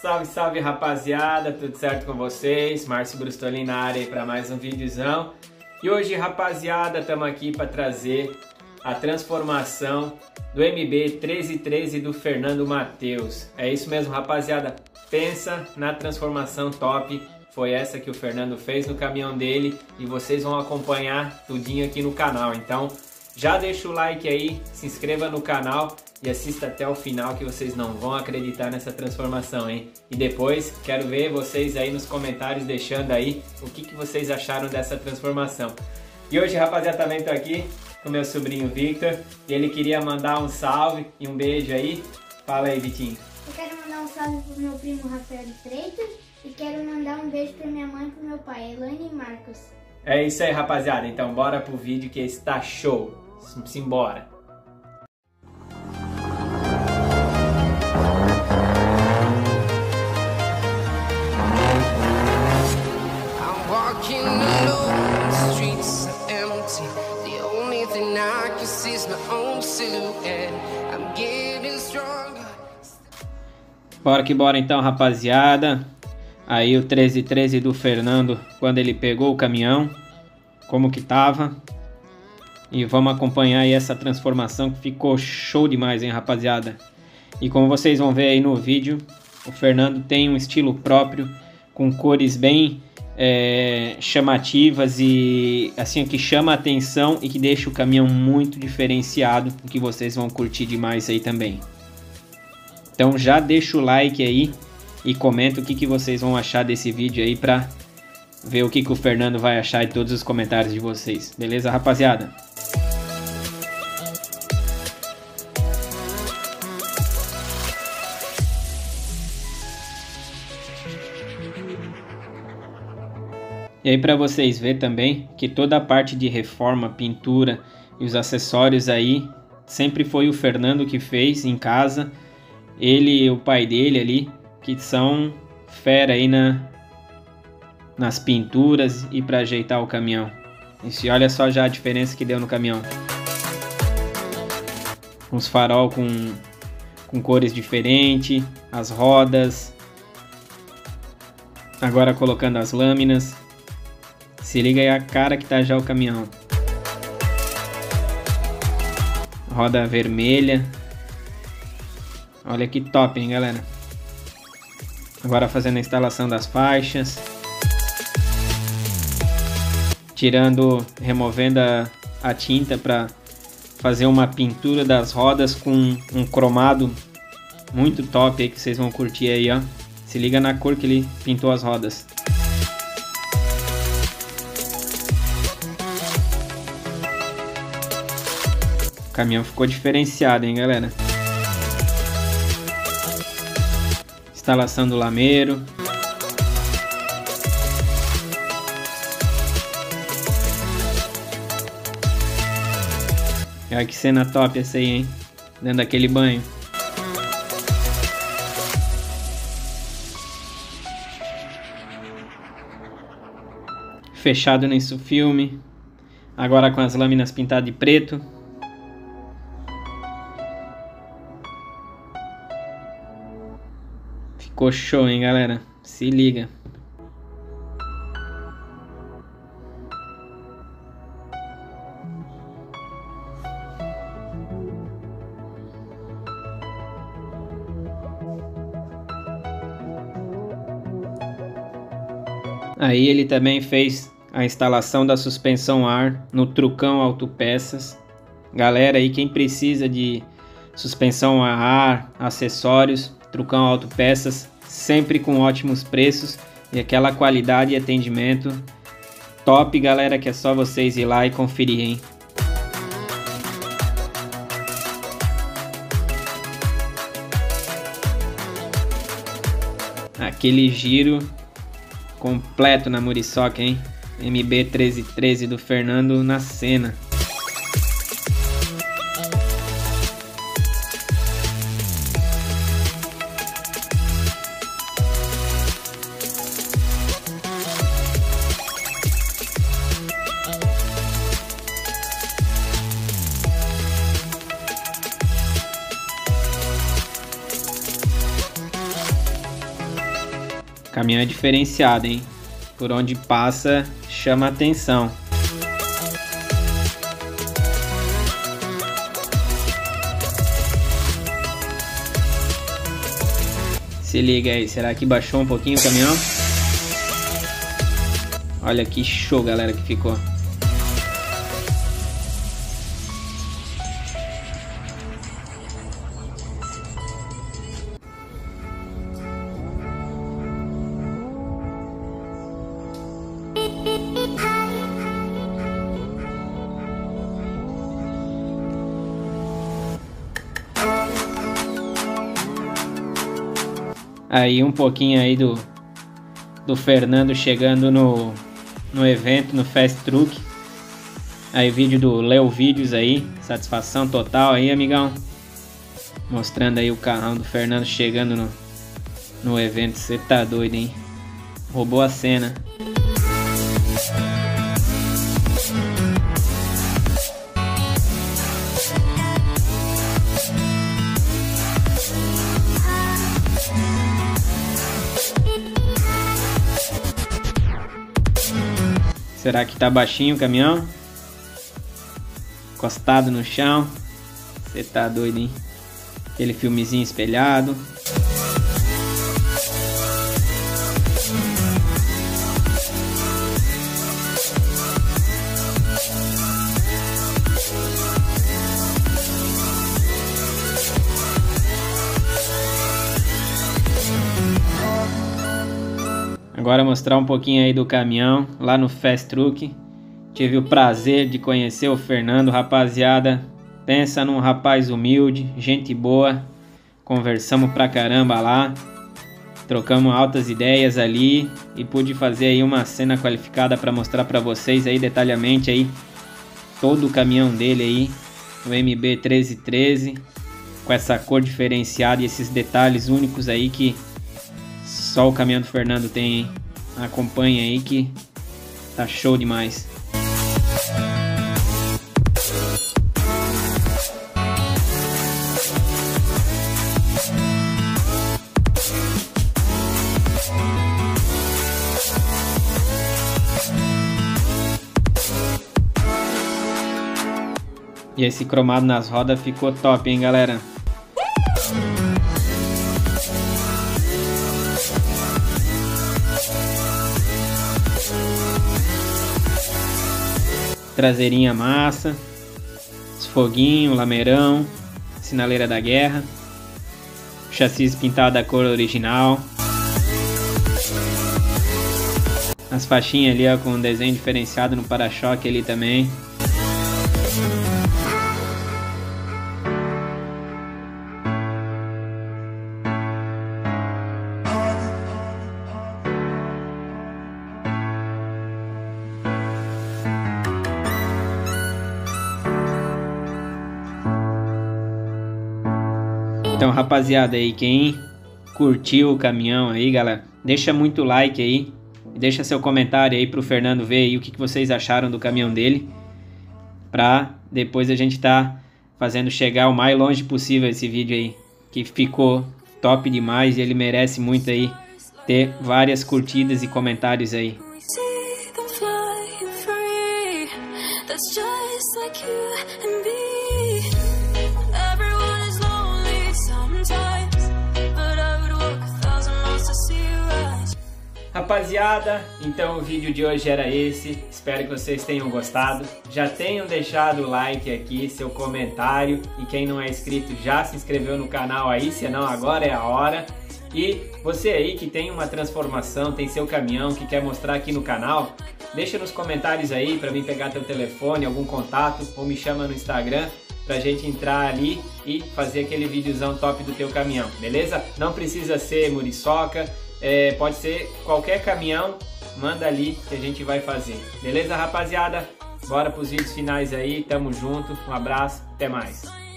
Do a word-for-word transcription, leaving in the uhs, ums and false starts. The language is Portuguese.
Salve, salve rapaziada, tudo certo com vocês? Márcio Brustolin na área para mais um videozão. E hoje, rapaziada, estamos aqui para trazer a transformação do M B treze treze do Fernando Matheus. É isso mesmo, rapaziada, pensa na transformação top. Foi essa que o Fernando fez no caminhão dele e vocês vão acompanhar tudinho aqui no canal. Então já deixa o like aí, se inscreva no canal e assista até o final que vocês não vão acreditar nessa transformação, hein? E depois quero ver vocês aí nos comentários deixando aí o que, que vocês acharam dessa transformação. E hoje, rapaziada, também tô aqui com meu sobrinho Victor e ele queria mandar um salve e um beijo aí. Fala aí, Vitinho. Eu quero mandar um salve pro meu primo Rafael Freitas e quero mandar um beijo pra minha mãe e pro meu pai, Elaine e Marcos. É isso aí, rapaziada. Então bora pro vídeo que está show. Simbora. Bora que bora então, rapaziada. Aí o treze treze do Fernando, quando ele pegou o caminhão, como que tava. E vamos acompanhar aí essa transformação que ficou show demais, hein, rapaziada. E como vocês vão ver aí no vídeo, o Fernando tem um estilo próprio, com cores bem é, chamativas e assim que chama a atenção e que deixa o caminhão muito diferenciado, que vocês vão curtir demais aí também. Então já deixa o like aí e comenta o que, que vocês vão achar desse vídeo aí pra ver o que, que o Fernando vai achar em todos os comentários de vocês. Beleza, rapaziada? E aí para vocês verem também que toda a parte de reforma, pintura e os acessórios aí sempre foi o Fernando que fez em casa. Ele e o pai dele ali, que são fera aí na, nas pinturas e para ajeitar o caminhão. E se olha só já a diferença que deu no caminhão. Os farol com, com cores diferentes, as rodas. Agora colocando as lâminas. Se liga aí a cara que tá já o caminhão. Roda vermelha. Olha que top, hein, galera. Agora fazendo a instalação das faixas. Tirando, removendo a, a tinta para fazer uma pintura das rodas com um cromado muito top aí que vocês vão curtir aí, ó. Se liga na cor que ele pintou as rodas. O caminhão ficou diferenciado, hein, galera. Instalação do lameiro. Olha que cena top essa aí, hein? Dentro daquele banho. Fechado nesse filme. Agora com as lâminas pintadas de preto. Ficou show, hein, galera? Se liga. Aí ele também fez a instalação da suspensão ar no Trucão Auto Peças. Galera, aí quem precisa de suspensão a ar, acessórios, Trucão Auto Peças, sempre com ótimos preços e aquela qualidade e atendimento top, galera, que é só vocês ir lá e conferir, hein? Aquele giro completo na Muriçoca, hein? M B treze treze do Fernando na cena. Caminhão é diferenciado, hein? Por onde passa, chama atenção. Se liga aí, será que baixou um pouquinho o caminhão? Olha que show, galera, que ficou. Aí um pouquinho aí do, do Fernando chegando no, no evento, no Fast Truck. Aí o vídeo do Leo Vídeos aí, satisfação total aí, amigão. Mostrando aí o carrão do Fernando chegando no, no evento, você tá doido, hein? Roubou a cena. Será que tá baixinho o caminhão? Encostado no chão. Você tá doido, hein? Aquele filmezinho espelhado. Agora mostrar um pouquinho aí do caminhão lá no Fast Truck. Tive o prazer de conhecer o Fernando, rapaziada. Pensa num rapaz humilde, gente boa. Conversamos pra caramba lá. Trocamos altas ideias ali e pude fazer aí uma cena qualificada para mostrar para vocês aí detalhadamente aí todo o caminhão dele aí, o M B treze treze, com essa cor diferenciada e esses detalhes únicos aí que só o caminhão do Fernando tem, hein? Acompanha aí que tá show demais. E esse cromado nas rodas ficou top, hein, galera? Traseirinha massa, foguinho, lameirão, sinaleira da guerra, chassis pintado da cor original, as faixinhas ali ó, com um desenho diferenciado no para-choque ali também. Então, rapaziada aí, quem curtiu o caminhão aí, galera, deixa muito like aí, deixa seu comentário aí pro Fernando ver aí o que, que vocês acharam do caminhão dele, pra depois a gente tá fazendo chegar o mais longe possível esse vídeo aí, que ficou top demais e ele merece muito aí ter várias curtidas e comentários aí. Rapaziada, então o vídeo de hoje era esse, espero que vocês tenham gostado, já tenham deixado o like aqui, seu comentário, e quem não é inscrito já se inscreveu no canal aí, senão agora é a hora. E você aí que tem uma transformação, tem seu caminhão, que quer mostrar aqui no canal, deixa nos comentários aí pra mim pegar teu telefone, algum contato, ou me chama no Instagram pra gente entrar ali e fazer aquele videozão top do teu caminhão, beleza? Não precisa ser Muriçoca, É, pode ser qualquer caminhão, manda ali que a gente vai fazer. Beleza, rapaziada? Bora pros vídeos finais aí, tamo junto, um abraço, até mais.